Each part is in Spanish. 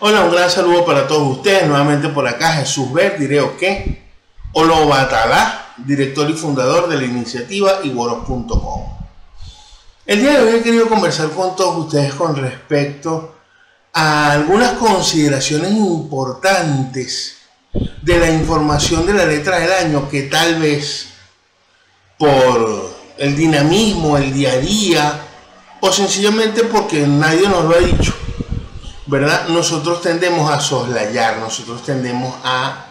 Hola, un gran saludo para todos ustedes. Nuevamente por acá Jesús Verde, Ire Oke, Olo Batalá, director y fundador de la iniciativa Iworos.com. El día de hoy he querido conversar con todos ustedes con respecto a algunas consideraciones importantes de la información de la letra del año que tal vez por el dinamismo, el día a día o sencillamente porque nadie nos lo ha dicho, ¿verdad? Nosotros tendemos a soslayar, nosotros tendemos a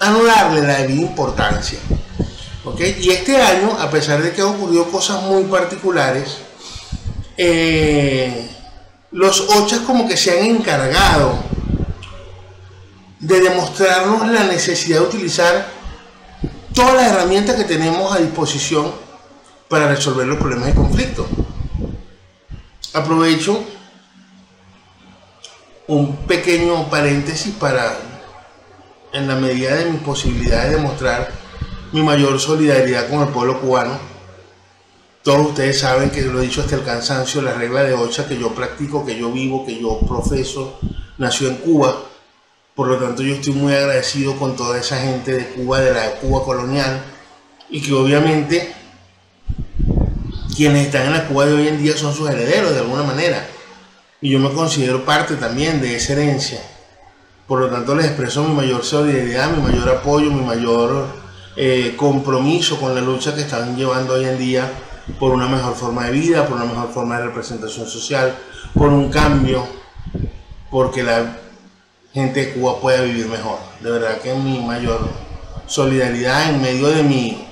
no darle la debida importancia, ¿ok? Y este año, a pesar de que han ocurrido cosas muy particulares, los Ochas como que se han encargado de demostrarnos la necesidad de utilizar todas las herramientas que tenemos a disposición para resolver los problemas de conflicto. Aprovecho un pequeño paréntesis para, en la medida de mis posibilidades, demostrar mi mayor solidaridad con el pueblo cubano. Todos ustedes saben que lo he dicho hasta el cansancio, la regla de Osha que yo practico, que yo vivo, que yo profeso, nació en Cuba. Por lo tanto, yo estoy muy agradecido con toda esa gente de Cuba, de la Cuba colonial, y que obviamente quienes están en la Cuba de hoy en día son sus herederos de alguna manera, y yo me considero parte también de esa herencia. Por lo tanto, les expreso mi mayor solidaridad, mi mayor apoyo, mi mayor compromiso con la lucha que están llevando hoy en día por una mejor forma de vida, por una mejor forma de representación social, por un cambio, porque la gente de Cuba pueda vivir mejor. De verdad que mi mayor solidaridad en medio de mi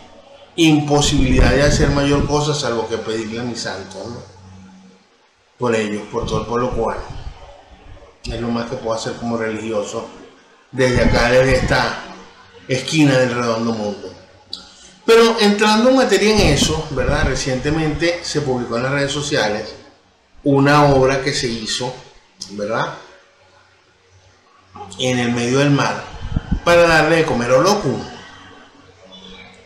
imposibilidad de hacer mayor cosa, salvo que pedirle a mi santo, ¿no?, por ellos, por todo el pueblo cubano. Es lo más que puedo hacer como religioso desde acá, desde esta esquina del redondo mundo. Pero entrando en materia en eso, ¿verdad? Recientemente se publicó en las redes sociales una obra que se hizo, ¿verdad?, en el medio del mar para darle de comer a Olokun.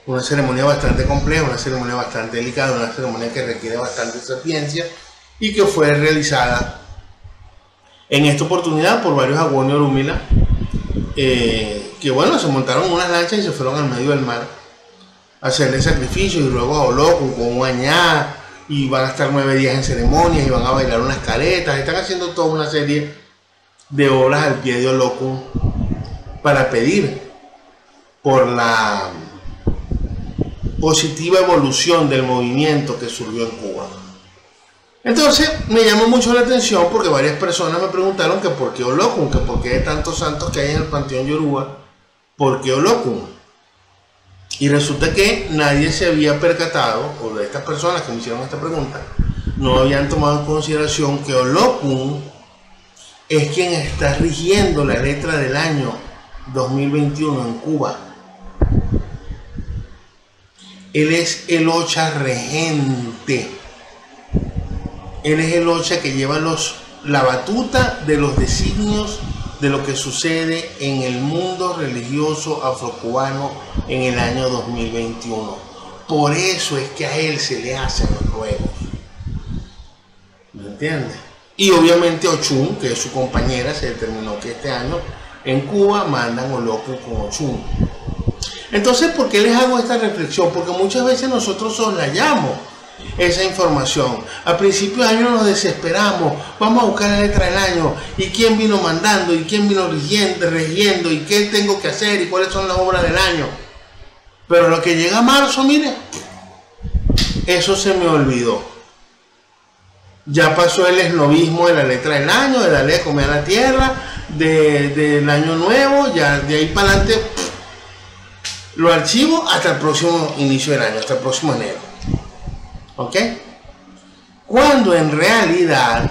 Una ceremonia bastante compleja, una ceremonia bastante delicada, una ceremonia que requiere bastante sapiencia y que fue realizada en esta oportunidad por varios aguones de Orunmila que, bueno, se montaron en unas lanchas y se fueron al medio del mar a hacerle sacrificio y luego a Olokun con un añá, y van a estar 9 días en ceremonias y van a bailar unas caretas. Están haciendo toda una serie de obras al pie de Olokun para pedir por la positiva evolución del movimiento que surgió en Cuba. Entonces me llamó mucho la atención porque varias personas me preguntaron que por qué Olokun, que por qué de tantos santos que hay en el panteón yoruba, por qué Olokun. Y resulta que nadie se había percatado, o de estas personas que me hicieron esta pregunta, no habían tomado en consideración que Olokun es quien está rigiendo la letra del año 2021 en Cuba. Él es el Ocha regente. Él es el Ocha que lleva la batuta de los designios de lo que sucede en el mundo religioso afrocubano en el año 2021. Por eso es que a él se le hacen los ruegos. ¿Me entiendes? Y obviamente Ochun, que es su compañera, se determinó que este año en Cuba mandan Olokun con Ochun. Entonces, ¿por qué les hago esta reflexión? Porque muchas veces nosotros soslayamos esa información. A principios de año nos desesperamos, vamos a buscar la letra del año, y quién vino mandando, y quién vino regiendo, y qué tengo que hacer, y cuáles son las obras del año. Pero lo que llega a marzo, mire, eso se me olvidó. Ya pasó el esnovismo de la letra del año, de la ley de comer a la tierra, del año nuevo, ya de ahí para adelante lo archivo hasta el próximo inicio del año, hasta el próximo enero. ¿Ok? Cuando en realidad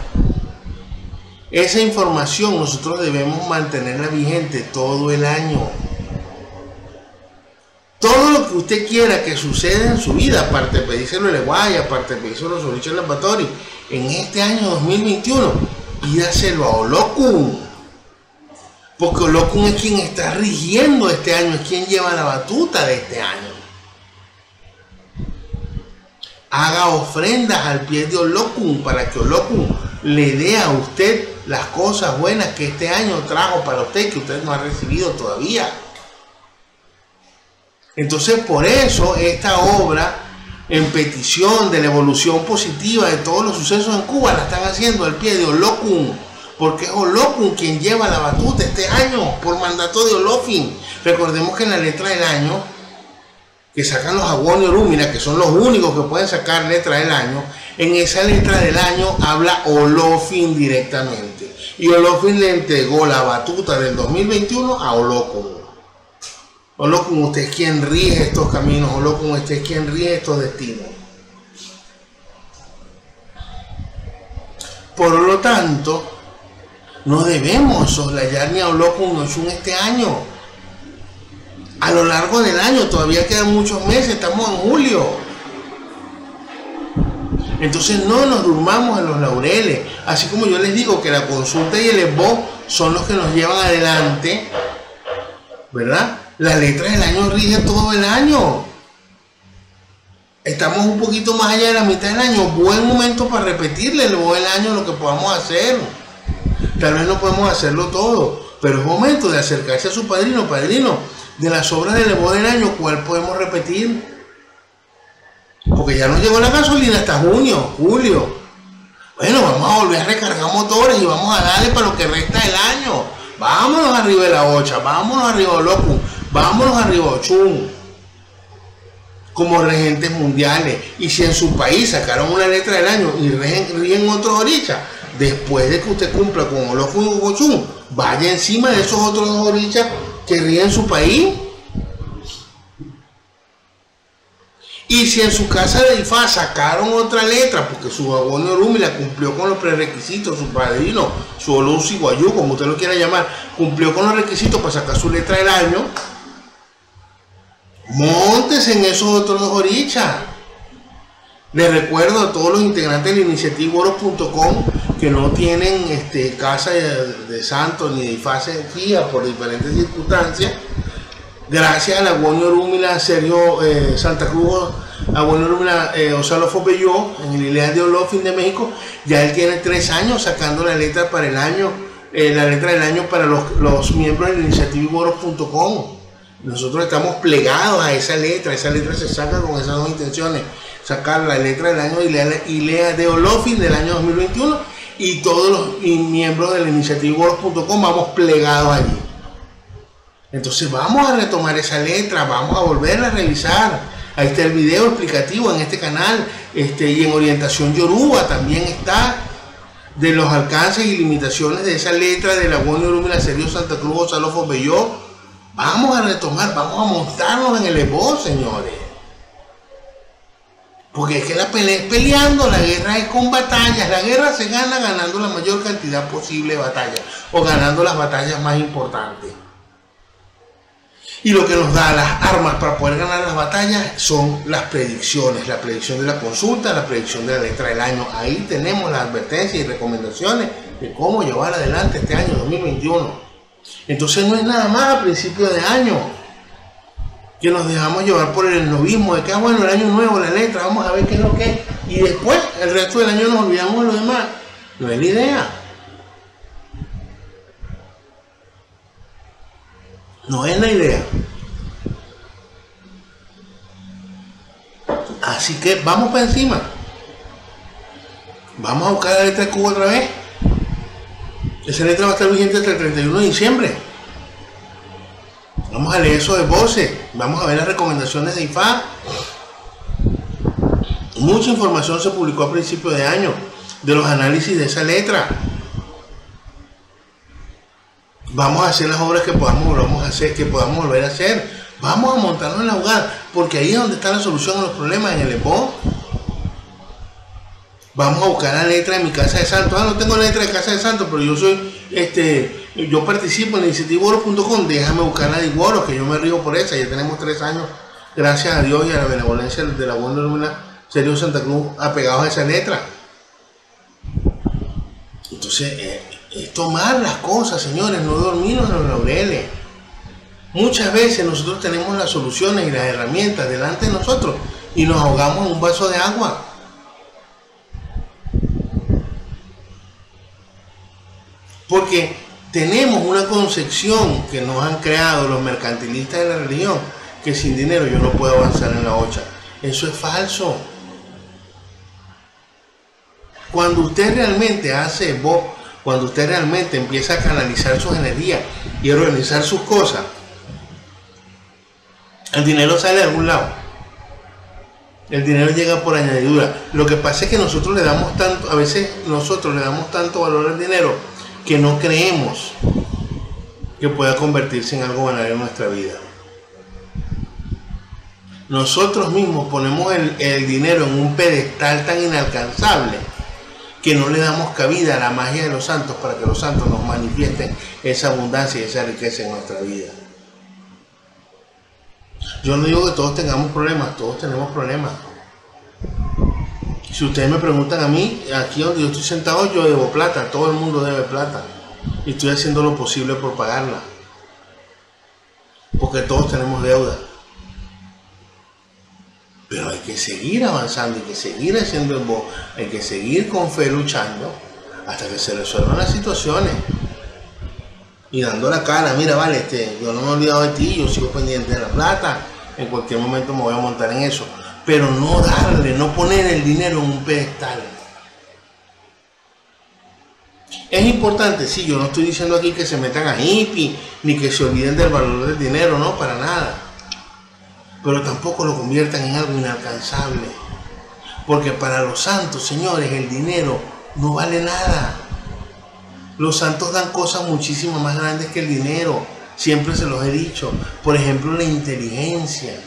esa información nosotros debemos mantenerla vigente todo el año. Todo lo que usted quiera que suceda en su vida, aparte de pedírselo a Eleguá, aparte de pedírselo a los Orichas en este año 2021, pídaselo a Olokun, porque Olokun es quien está rigiendo este año, es quien lleva la batuta de este año. haga ofrendas al pie de Olokun para que Olokun le dé a usted las cosas buenas que este año trajo para usted, que usted no ha recibido todavía. Entonces, por eso esta obra en petición de la evolución positiva de todos los sucesos en Cuba la están haciendo al pie de Olokun, porque es Olokun quien lleva la batuta este año por mandato de Olofin. Recordemos que en la letra del año que sacan los Aguones y Orunmila, que son los únicos que pueden sacar letra del año, en esa letra del año habla Olofin directamente, y Olofin le entregó la batuta del 2021 a Olokun. Olokun, usted es quien rige estos caminos. Olokun, usted es quien rige estos destinos. Por lo tanto, no debemos soslayar ni a Olokun ni a Ochun este año. A lo largo del año, todavía quedan muchos meses, estamos en julio. Entonces no nos durmamos en los laureles. Así como yo les digo que la consulta y el esbo son los que nos llevan adelante, ¿verdad? Las letras del año rigen todo el año. Estamos un poquito más allá de la mitad del año. Buen momento para repetirle luego el año lo que podamos hacer. Tal vez no podemos hacerlo todo, pero es momento de acercarse a su padrino. Padrino, de las obras del Evo del año, ¿cuál podemos repetir? Porque ya nos llegó la gasolina hasta junio, julio. Bueno, vamos a volver a recargar motores y vamos a darle para lo que resta del año. Vámonos arriba de la Ocha, vámonos arriba de Olokun, vámonos arriba de Ochun, como regentes mundiales. Y si en su país sacaron una letra del año y rigen otros orichas, después de que usted cumpla con Olokun o Ochun, vaya encima de esos otros dos orichas que rigen su país. Y si en su casa de Ifá sacaron otra letra, porque su abono Orunmila cumplió con los prerequisitos, su padrino, su Olus Iguayú, como usted lo quiera llamar, cumplió con los requisitos para sacar su letra del año, móntese en esos otros dos orichas. Les recuerdo a todos los integrantes de la Iniciativa Iworos.com que no tienen casa de santo ni de Ifá fija por diferentes circunstancias. Gracias a la Aguones y Orunmila, Sergio Santa Cruz, Aguones y Orunmila, Osalo Fopelló, en el Ilea de Olofin de México, ya él tiene 3 años sacando la letra para el año, la letra del año para los miembros de la Iniciativa Iworos.com. Nosotros estamos plegados a esa letra. Esa letra se saca con esas dos intenciones: sacar la letra del año Ilea de Olofin del año 2021, y todos los miembros de la Iniciativa Iworos.com vamos plegados allí. Entonces vamos a retomar esa letra, vamos a volverla a revisar. Ahí está el video explicativo en este canal, y en orientación Yoruba también está, de los alcances y limitaciones de esa letra de la Aguones y Orunmila, Sergio Santa Cruz, Salofo Belloz. Vamos a retomar, vamos a montarnos en el Evo, señores. Porque es que la pelea es peleando, la guerra es con batallas. La guerra se gana ganando la mayor cantidad posible de batallas, o ganando las batallas más importantes. Y lo que nos da las armas para poder ganar las batallas son las predicciones, la predicción de la consulta, la predicción de la letra del año. Ahí tenemos las advertencias y recomendaciones de cómo llevar adelante este año 2021. Entonces no es nada más a principio de año que nos dejamos llevar por el novismo de que, bueno, el año nuevo, la letra, vamos a ver qué es lo que es, y después el resto del año nos olvidamos de lo demás. No es la idea. No es la idea. Así que vamos para encima. Vamos a buscar la letra de Cuba otra vez. Esa letra va a estar vigente hasta el 31 de diciembre. Vamos a leer eso de voces. Vamos a ver las recomendaciones de Ifá. Mucha información se publicó a principio de año de los análisis de esa letra. Vamos a hacer las obras que podamos volver a hacer. Vamos a montarnos en la jugada, porque ahí es donde está la solución a los problemas, en el Epo. Vamos a buscar la letra de mi casa de santo. Ah, no tengo letra de casa de santo, pero yo soy, yo participo en la Iniciativa Iworos.com. Déjame buscar la de Iworos, que yo me río por esa. Ya tenemos 3 años, gracias a Dios y a la benevolencia de la buena hermana Sergio Santa Cruz, apegados a esa letra. Entonces, es tomar las cosas, señores, no dormirnos en los laureles. Muchas veces nosotros tenemos las soluciones y las herramientas delante de nosotros y nos ahogamos en un vaso de agua. porque tenemos una concepción que nos han creado los mercantilistas de la religión, que sin dinero yo no puedo avanzar en la Ocha. Eso es falso. Cuando usted realmente hace voz, cuando usted realmente empieza a canalizar sus energías y a organizar sus cosas, el dinero sale de algún lado. El dinero llega por añadidura. Lo que pasa es que nosotros le damos tanto, a veces nosotros le damos tanto valor al dinero que no creemos que pueda convertirse en algo banal en nuestra vida. Nosotros mismos ponemos el dinero en un pedestal tan inalcanzable que no le damos cabida a la magia de los santos para que los santos nos manifiesten esa abundancia y esa riqueza en nuestra vida. Yo no digo que todos tengamos problemas, todos tenemos problemas. Si ustedes me preguntan a mí, aquí donde yo estoy sentado, yo debo plata, todo el mundo debe plata. Y estoy haciendo lo posible por pagarla. Porque todos tenemos deuda. Pero hay que seguir avanzando, hay que seguir haciendo el voz, hay que seguir con fe luchando hasta que se resuelvan las situaciones. Y dando la cara, mira, vale, yo no me he olvidado de ti, yo sigo pendiente de la plata, en cualquier momento me voy a montar en eso. Pero no darle, no poner el dinero en un pedestal. Es importante, sí, yo no estoy diciendo aquí que se metan a hippie, ni que se olviden del valor del dinero, no, para nada. Pero tampoco lo conviertan en algo inalcanzable. Porque para los santos, señores, el dinero no vale nada. Los santos dan cosas muchísimo más grandes que el dinero. Siempre se los he dicho. Por ejemplo, la inteligencia.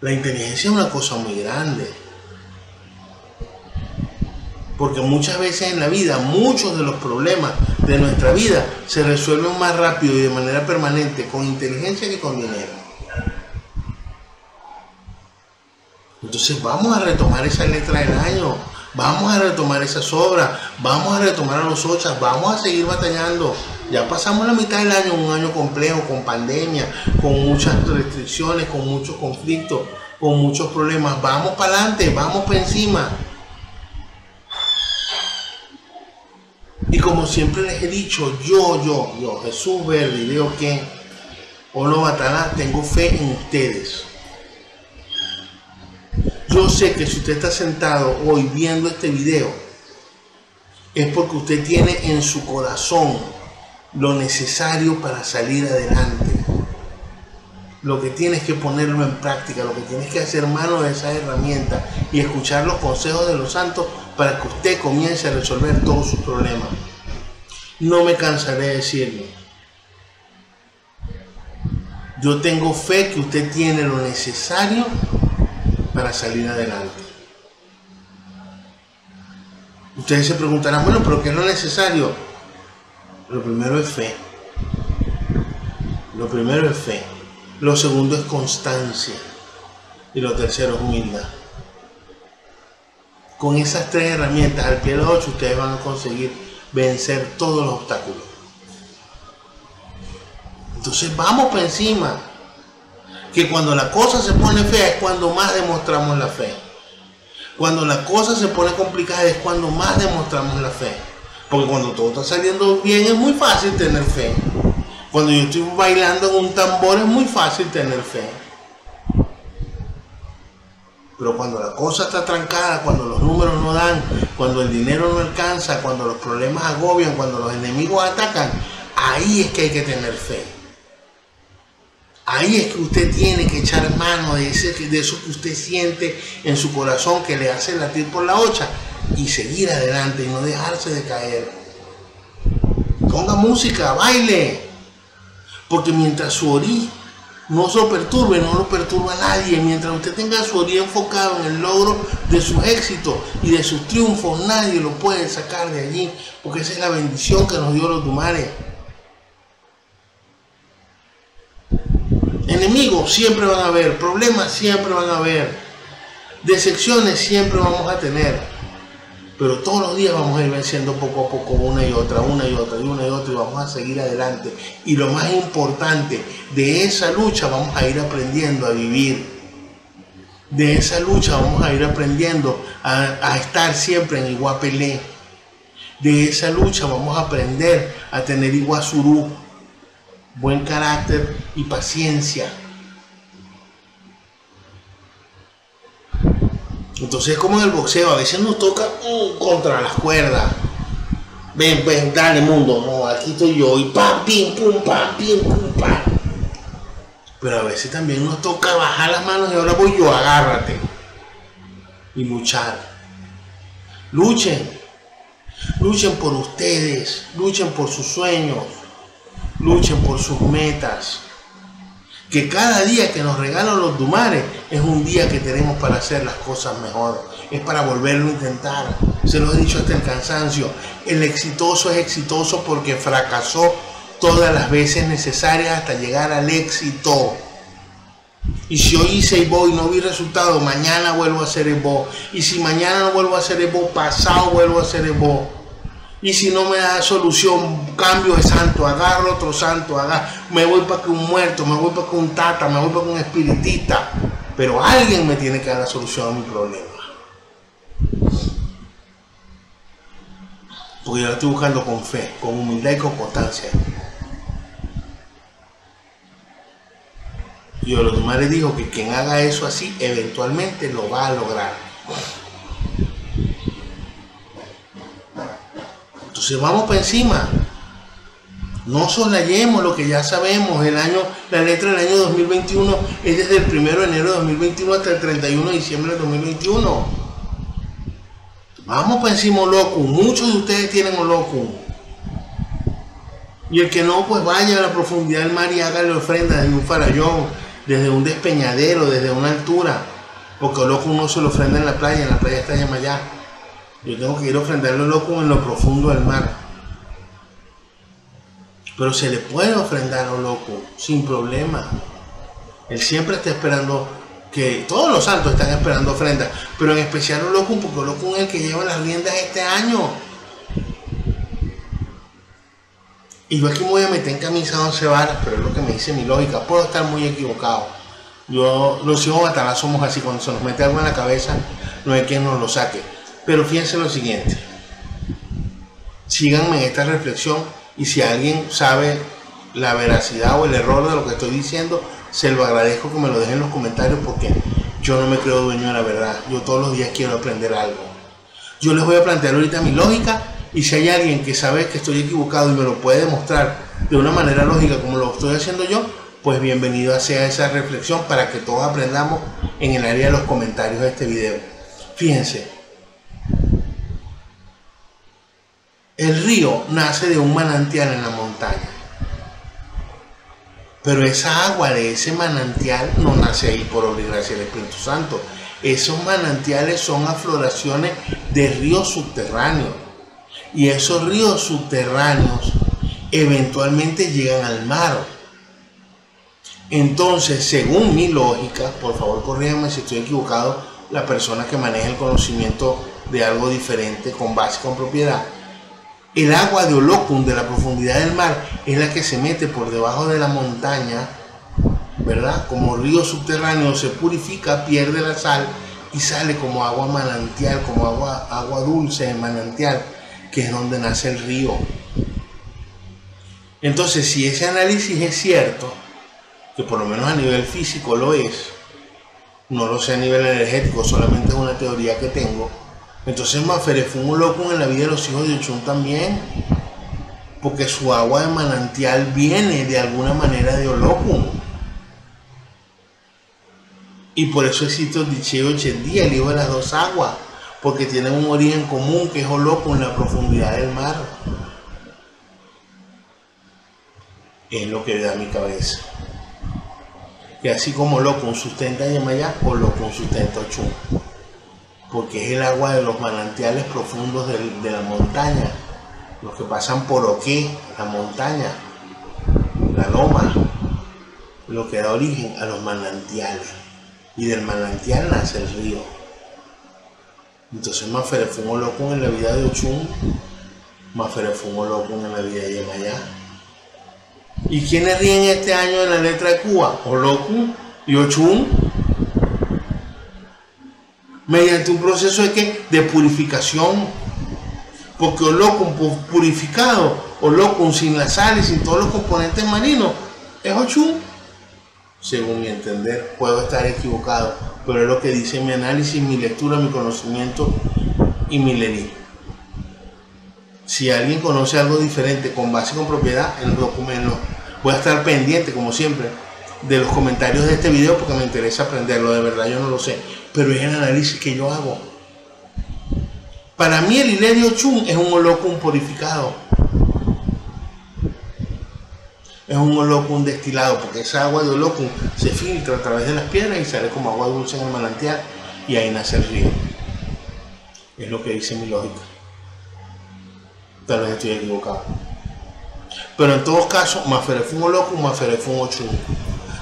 La inteligencia es una cosa muy grande. Porque muchas veces en la vida, muchos de los problemas de nuestra vida se resuelven más rápido y de manera permanente con inteligencia que con dinero. Entonces vamos a retomar esa letra del año. Vamos a retomar esas obras, vamos a retomar a los Ochas, vamos a seguir batallando. Ya pasamos la mitad del año, un año complejo, con pandemia, con muchas restricciones, con muchos conflictos, con muchos problemas. Vamos para adelante, vamos para encima. Y como siempre les he dicho, yo, Jesús Verde, Ire Oke, Olo Batalá, tengo fe en ustedes. Yo sé que si usted está sentado hoy viendo este video, es porque usted tiene en su corazón lo necesario para salir adelante. Lo que tienes que ponerlo en práctica, lo que tienes que hacer mano de esas herramientas y escuchar los consejos de los santos para que usted comience a resolver todos sus problemas. No me cansaré de decirlo. Yo tengo fe que usted tiene lo necesario para salir adelante. Ustedes se preguntarán, bueno, pero ¿qué es lo necesario? Lo primero es fe. Lo primero es fe. Lo segundo es constancia. Y lo tercero es humildad. Con esas tres herramientas al pie de los 8 ustedes van a conseguir vencer todos los obstáculos. Entonces vamos para encima. Que cuando la cosa se pone fea es cuando más demostramos la fe. Cuando la cosa se pone complicada es cuando más demostramos la fe. Porque cuando todo está saliendo bien es muy fácil tener fe. Cuando yo estoy bailando en un tambor es muy fácil tener fe. Pero cuando la cosa está trancada, cuando los números no dan, cuando el dinero no alcanza, cuando los problemas agobian, cuando los enemigos atacan, ahí es que hay que tener fe. Ahí es que usted tiene que echar mano de eso que usted siente en su corazón que le hace latir por la Ocha y seguir adelante y no dejarse de caer. Ponga música, baile, porque mientras su orí no se lo perturbe, no lo perturba a nadie. Mientras usted tenga su orí enfocado en el logro de sus éxitos y de sus triunfos, nadie lo puede sacar de allí, porque esa es la bendición que nos dio los Dumares. Enemigos siempre van a haber, problemas siempre van a haber, decepciones siempre vamos a tener, pero todos los días vamos a ir venciendo poco a poco, una y otra, y vamos a seguir adelante. Y lo más importante, de esa lucha vamos a ir aprendiendo a vivir. De esa lucha vamos a ir aprendiendo a estar siempre en iguapelé. de esa lucha vamos a aprender a tener iguazurú, buen carácter y paciencia. Entonces es como en el boxeo, a veces nos toca contra las cuerdas. Ven, ven, dale mundo, no, aquí estoy yo, y pam, pim, pum, pam, pim, pum, pam. Pero a veces también nos toca bajar las manos y ahora voy yo, agárrate. Y luchar. Luchen. Luchen por ustedes, luchen por sus sueños, luchen por sus metas. Que cada día que nos regalan los Dumares es un día que tenemos para hacer las cosas mejor. Es para volverlo a intentar. Se lo he dicho hasta el cansancio. El exitoso es exitoso porque fracasó todas las veces necesarias hasta llegar al éxito. Y si hoy hice Ibo y no vi resultado, mañana vuelvo a hacer Ibo. Y si mañana no vuelvo a hacer Ibo, pasado vuelvo a hacer Ibo. Y si no me da solución, cambio de santo, agarro otro santo, me voy para que un muerto, me voy para que un tata, me voy para que un espiritista. Pero alguien me tiene que dar la solución a mi problema. Porque yo lo estoy buscando con fe, con humildad y con constancia. Y Olodumare les dijo que quien haga eso así, eventualmente lo va a lograr. Entonces vamos para encima. No soslayemos lo que ya sabemos. El año, la letra del año 2021 es desde el 1 de enero de 2021 hasta el 31 de diciembre de 2021. Vamos para encima, Olokun. Muchos de ustedes tienen Olokun. Y el que no, pues vaya a la profundidad del mar y hágale ofrenda desde un farallón, desde un despeñadero, desde una altura. Porque Olokun no se lo ofrenda en la playa está Yemayá. Yo tengo que ir a ofrendarle Olokun en lo profundo del mar. Pero se le puede ofrendar Olokun sin problema. Él siempre está esperando, que todos los santos están esperando ofrendas, pero en especial Olokun, porque Olokun es el que lleva las riendas este año. Y yo aquí me voy a meter en camisa 11 varas, pero es lo que me dice mi lógica. Puedo estar muy equivocado. Yo, los hijos Obatalá somos así, cuando se nos mete algo en la cabeza, no hay quien nos lo saque. Pero fíjense lo siguiente. Síganme en esta reflexión y si alguien sabe la veracidad o el error de lo que estoy diciendo, se lo agradezco que me lo dejen en los comentarios porque yo no me creo dueño de la verdad. Yo todos los días quiero aprender algo. Yo les voy a plantear ahorita mi lógica. Y si hay alguien que sabe que estoy equivocado y me lo puede demostrar de una manera lógica como lo estoy haciendo yo, pues bienvenido sea esa reflexión para que todos aprendamos en el área de los comentarios de este video. Fíjense. El río nace de un manantial en la montaña. Pero esa agua de ese manantial no nace ahí por obra y gracia del Espíritu Santo. Esos manantiales son afloraciones de ríos subterráneos. Y esos ríos subterráneos eventualmente llegan al mar. Entonces, según mi lógica, por favor corríjame si estoy equivocado, la persona que maneja el conocimiento de algo diferente con base, con propiedad, el agua de Olokun, de la profundidad del mar, es la que se mete por debajo de la montaña, ¿verdad? Como río subterráneo se purifica, pierde la sal y sale como agua manantial, como agua dulce de manantial, que es donde nace el río. Entonces, si ese análisis es cierto, que por lo menos a nivel físico lo es, no lo sé a nivel energético, solamente es una teoría que tengo, entonces Maferefun Olokun en la vida de los hijos de Ochun también, porque su agua de manantial viene de alguna manera de Olokun. Y por eso existe el dicheo Ochendía, el hijo de las dos aguas, porque tienen un origen común que es Olokun en la profundidad del mar. Es lo que da mi cabeza. Y así como Olokun sustenta Yemayá, Olokun sustenta Ochun. Porque es el agua de los manantiales profundos de la montaña, los que pasan por Oqué, la montaña, la loma, lo que da origen a los manantiales. Y del manantial nace el río. Entonces Maferefun Olokun en la vida de Ochun, Maferefun Olokun en la vida de Yemayá. ¿Y quiénes ríen este año en la letra de Cuba? Olokun y Ochun. Mediante un proceso de purificación. porque Olokun purificado, Olokun sin la sal y sin todos los componentes marinos, es Ochun. Según mi entender, puedo estar equivocado, pero es lo que dice mi análisis, mi lectura, mi conocimiento y mi lerí. Si alguien conoce algo diferente con base y con propiedad en los documentos, voy a estar pendiente, como siempre, de los comentarios de este video porque me interesa aprenderlo. De verdad, yo no lo sé, pero es el análisis que yo hago. Para mí, el Ile de Ochun es un Olokun purificado. Es un Olokun destilado, porque esa agua de Olokun se filtra a través de las piedras y sale como agua dulce en el manantial y ahí nace el río. Es lo que dice mi lógica. Tal vez estoy equivocado. Pero en todos casos, Maferefun Olokun, Maferefun Ochun.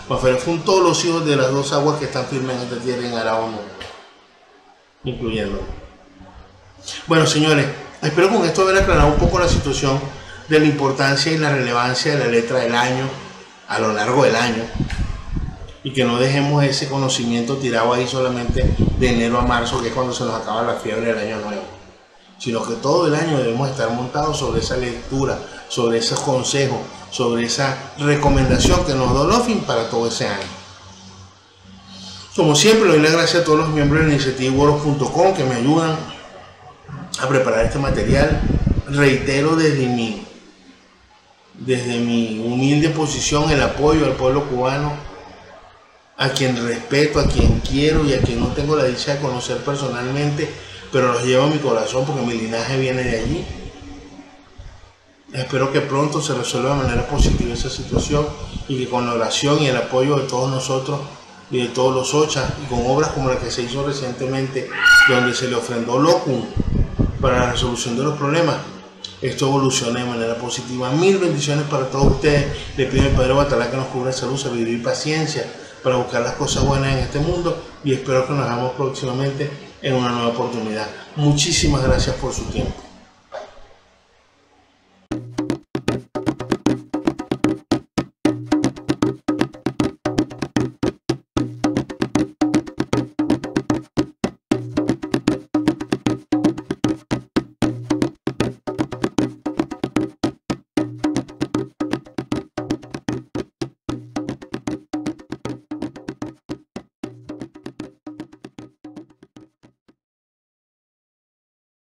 Maferefun todos los hijos de las dos aguas que están firmes en esta tierra en Araón, incluyendo. Bueno, señores, espero con esto haber aclarado un poco la situación de la importancia y la relevancia de la letra del año a lo largo del año, y que no dejemos ese conocimiento tirado ahí solamente de enero a marzo, que es cuando se nos acaba la fiebre del año nuevo, sino que todo el año debemos estar montados sobre esa lectura, sobre esos consejos, sobre esa recomendación que nos da Olofin para todo ese año. Como siempre, le doy las gracias a todos los miembros de la Iniciativa Iworos.com que me ayudan a preparar este material. Reitero desde mi humilde posición el apoyo al pueblo cubano, a quien respeto, a quien quiero y a quien no tengo la dicha de conocer personalmente, pero los llevo en mi corazón porque mi linaje viene de allí. Espero que pronto se resuelva de manera positiva esa situación y que con la oración y el apoyo de todos nosotros y de todos los Ochas, y con obras como la que se hizo recientemente, donde se le ofrendó Olokun para la resolución de los problemas, esto evoluciona de manera positiva. Mil bendiciones para todos ustedes. Le pido al Padre Obatalá que nos cubra salud, sabiduría y paciencia para buscar las cosas buenas en este mundo, y espero que nos veamos próximamente en una nueva oportunidad. Muchísimas gracias por su tiempo.